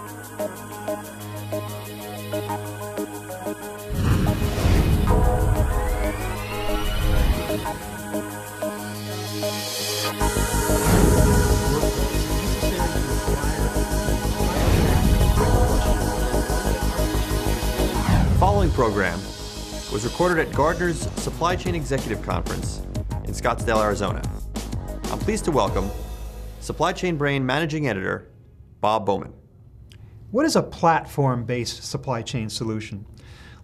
The following program was recorded at Gardner's Supply Chain Executive Conference in Scottsdale, Arizona. I'm pleased to welcome Supply Chain Brain Managing Editor, Bob Bowman. What is a platform-based supply chain solution?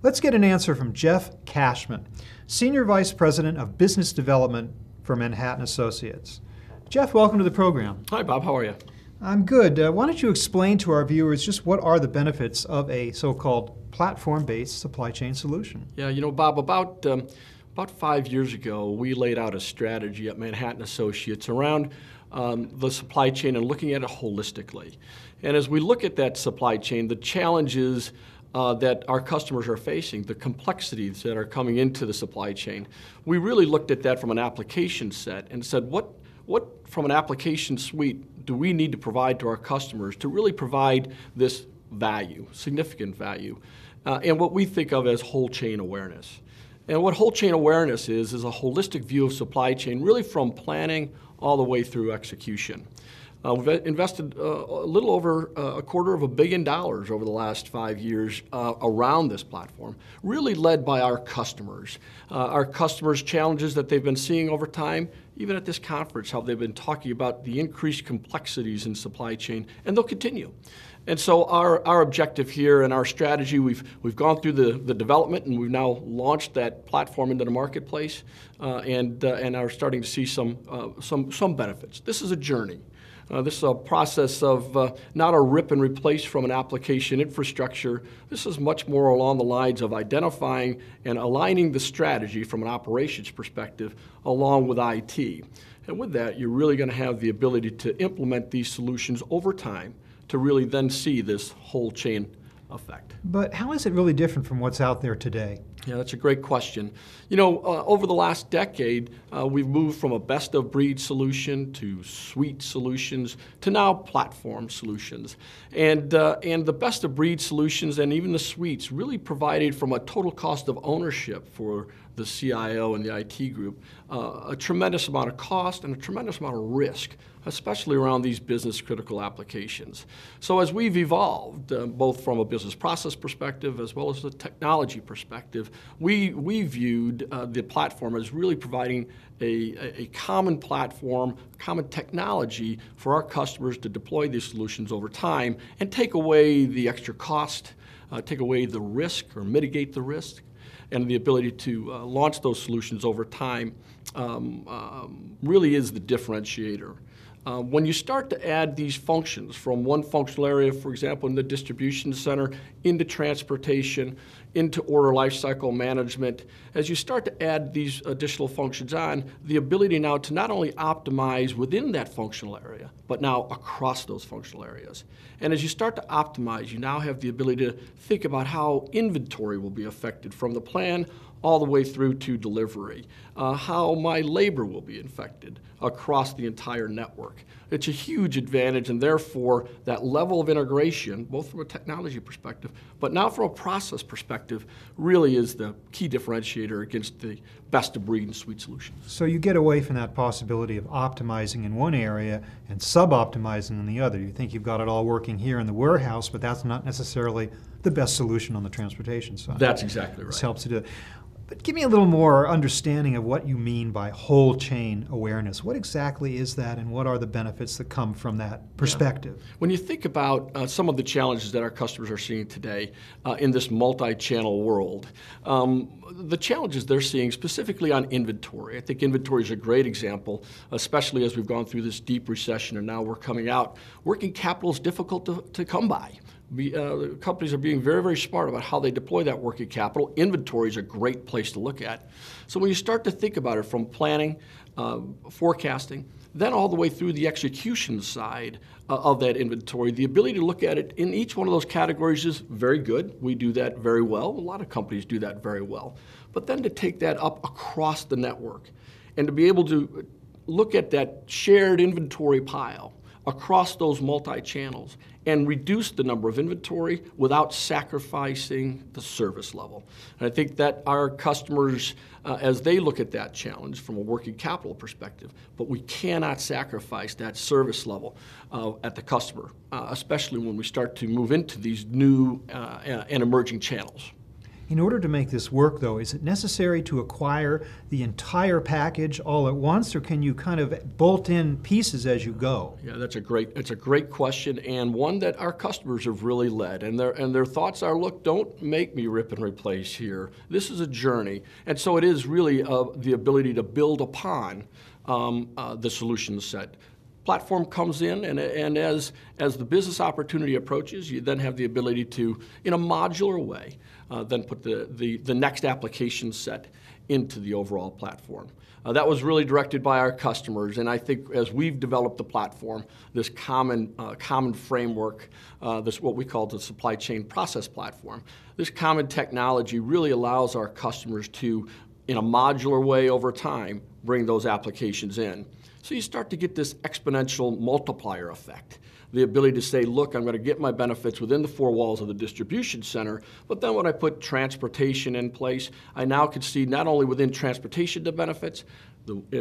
Let's get an answer from Jeff Cashman, Senior Vice President of Business Development for Manhattan Associates. Jeff, welcome to the program. Hi, Bob. How are you? I'm good. Why don't you explain to our viewers just what are the benefits of a so-called platform-based supply chain solution? Yeah, you know, Bob, about 5 years ago, we laid out a strategy at Manhattan Associates around the supply chain and looking at it holistically. And as we look at that supply chain, the challenges that our customers are facing, the complexities that are coming into the supply chain, we really looked at that from an application set and said, what from an application suite do we need to provide to our customers to really provide this value, significant value, and what we think of as whole chain awareness. And what whole chain awareness is a holistic view of supply chain, really from planning all the way through execution. We've invested a little over $250 million over the last 5 years around this platform, really led by our customers. Our customers' challenges that they've been seeing over time, even at this conference, how they've been talking about the increased complexities in supply chain, and they'll continue. And so our objective here and our strategy, we've gone through the development, and we've now launched that platform into the marketplace, and are starting to see some benefits. This is a journey. This is a process of not a rip and replace from an application infrastructure. This is much more along the lines of identifying and aligning the strategy from an operations perspective along with IT. And with that, you're really going to have the ability to implement these solutions over time to really then see this whole chain effect. But how is it really different from what's out there today? Yeah, that's a great question. You know, over the last decade, we've moved from a best-of-breed solution to suite solutions to now platform solutions. And the best-of-breed solutions and even the suites really provided from a total cost of ownership for the CIO and the IT group, a tremendous amount of cost and a tremendous amount of risk, especially around these business-critical applications. So as we've evolved, both from a business process perspective as well as a technology perspective, we viewed the platform as really providing a common platform, common technology for our customers to deploy these solutions over time and take away the extra cost, take away the risk or mitigate the risk, and the ability to launch those solutions over time really is the differentiator. When you start to add these functions from one functional area, for example, in the distribution center, into transportation, into order lifecycle management, as you start to add these additional functions on, the ability now to not only optimize within that functional area, but now across those functional areas. And as you start to optimize, you now have the ability to think about how inventory will be affected from the plan all the way through to delivery, how my labor will be affected across the entire network. It's a huge advantage, and therefore that level of integration, both from a technology perspective, but now from a process perspective, really is the key differentiator against the best-of-breed and suite solutions. So you get away from that possibility of optimizing in one area and sub-optimizing in the other. You think you've got it all working here in the warehouse, but that's not necessarily the best solution on the transportation side. That's exactly right. This helps to do it. But give me a little more understanding of what you mean by whole chain awareness. What exactly is that, and what are the benefits that come from that perspective? Yeah. When you think about some of the challenges that our customers are seeing today in this multi-channel world, the challenges they're seeing specifically on inventory. I think inventory is a great example, especially as we've gone through this deep recession and now we're coming out. Working capital is difficult to come by. Companies are being very, very smart about how they deploy that working capital. Inventory is a great place to look at. So when you start to think about it from planning, forecasting, then all the way through the execution side of that inventory, the ability to look at it in each one of those categories is very good. We do that very well. A lot of companies do that very well. But then to take that up across the network and to be able to look at that shared inventory pile across those multi-channels and reduce the number of inventory without sacrificing the service level. And I think that our customers, as they look at that challenge from a working capital perspective, but we cannot sacrifice that service level at the customer, especially when we start to move into these new and emerging channels. In order to make this work, though, is it necessary to acquire the entire package all at once, or can you kind of bolt in pieces as you go? Yeah, that's a great question, and one that our customers have really led, and their thoughts are, look, don't make me rip and replace here. This is a journey, and so it is really the ability to build upon the solution set. Platform comes in, and as the business opportunity approaches, you then have the ability to, in a modular way, then put the next application set into the overall platform. That was really directed by our customers, and I think as we've developed the platform, this common framework, this what we call the supply chain process platform, this common technology really allows our customers to, in a modular way over time, bring those applications in. So you start to get this exponential multiplier effect. The ability to say, look, I'm going to get my benefits within the four walls of the distribution center, but then when I put transportation in place, I now can see not only within transportation the benefits,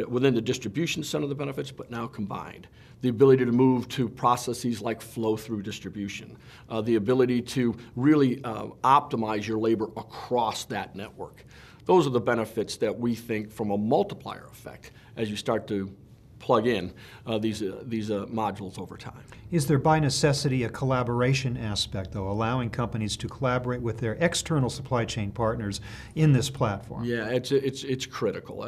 within the distribution center the benefits, but now combined. The ability to move to processes like flow-through distribution, the ability to really optimize your labor across that network. Those are the benefits that we think from a multiplier effect as you start to plug in these modules over time. Is there by necessity a collaboration aspect, though, allowing companies to collaborate with their external supply chain partners in this platform? Yeah, it's critical.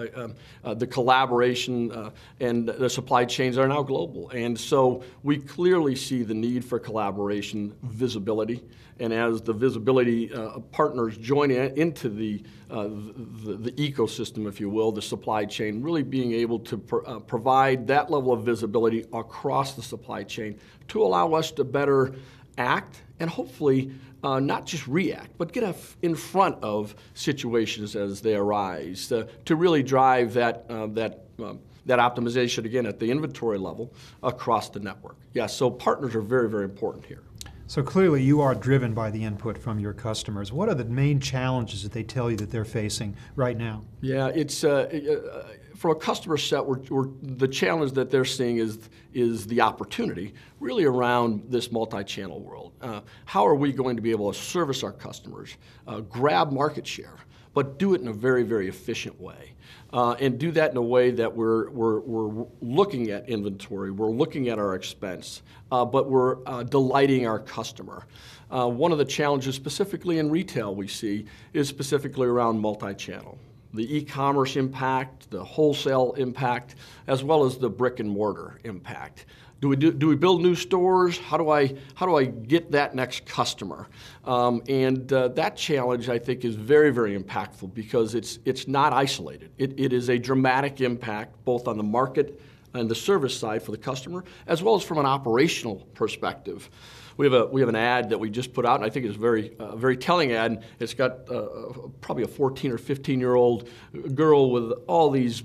The collaboration and the supply chains are now global, and so we clearly see the need for collaboration, visibility, and as the visibility partners join into the ecosystem, if you will, the supply chain, really being able to provide that level of visibility across the supply chain to allow us to better act and hopefully not just react, but get in front of situations as they arise to really drive that optimization again at the inventory level across the network. Yeah, so partners are very, very important here. So clearly you are driven by the input from your customers. What are the main challenges that they tell you that they're facing right now? Yeah, it's from a customer set, the challenge that they're seeing is the opportunity really around this multi-channel world. How are we going to be able to service our customers, grab market share, but do it in a very, very efficient way? And do that in a way that we're looking at inventory, we're looking at our expense, but we're delighting our customer. One of the challenges specifically in retail we see is specifically around multi-channel. The e-commerce impact, the wholesale impact, as well as the brick and mortar impact. Do we build new stores? How do I get that next customer? That challenge, I think, is very, very impactful because it's not isolated. It is a dramatic impact both on the market and the service side for the customer, as well as from an operational perspective. We have an ad that we just put out, and I think it's a very telling ad. It's got probably a 14 or 15-year-old girl with all these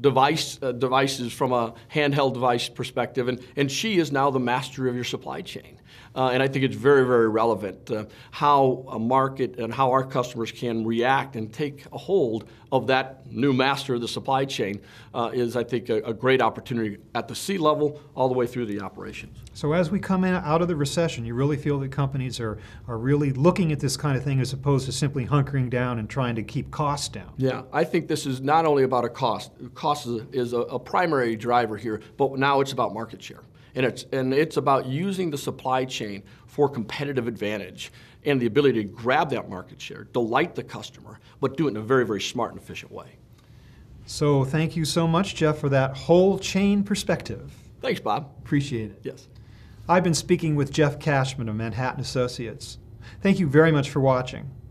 devices from a handheld device perspective, and she is now the master of your supply chain. And I think it's very, very relevant how a market and how our customers can react and take a hold of that new master of the supply chain is, I think, a great opportunity at the C level all the way through the operations. So as we come out of the recession, you really feel that companies are really looking at this kind of thing as opposed to simply hunkering down and trying to keep costs down? Yeah, I think this is not only about a cost. Cost is a primary driver here, but now it's about market share. And it's about using the supply chain for competitive advantage and the ability to grab that market share, delight the customer, but do it in a very, very smart and efficient way. So thank you so much, Jeff, for that whole chain perspective. Thanks, Bob. Appreciate it. Yes. I've been speaking with Jeff Cashman of Manhattan Associates. Thank you very much for watching.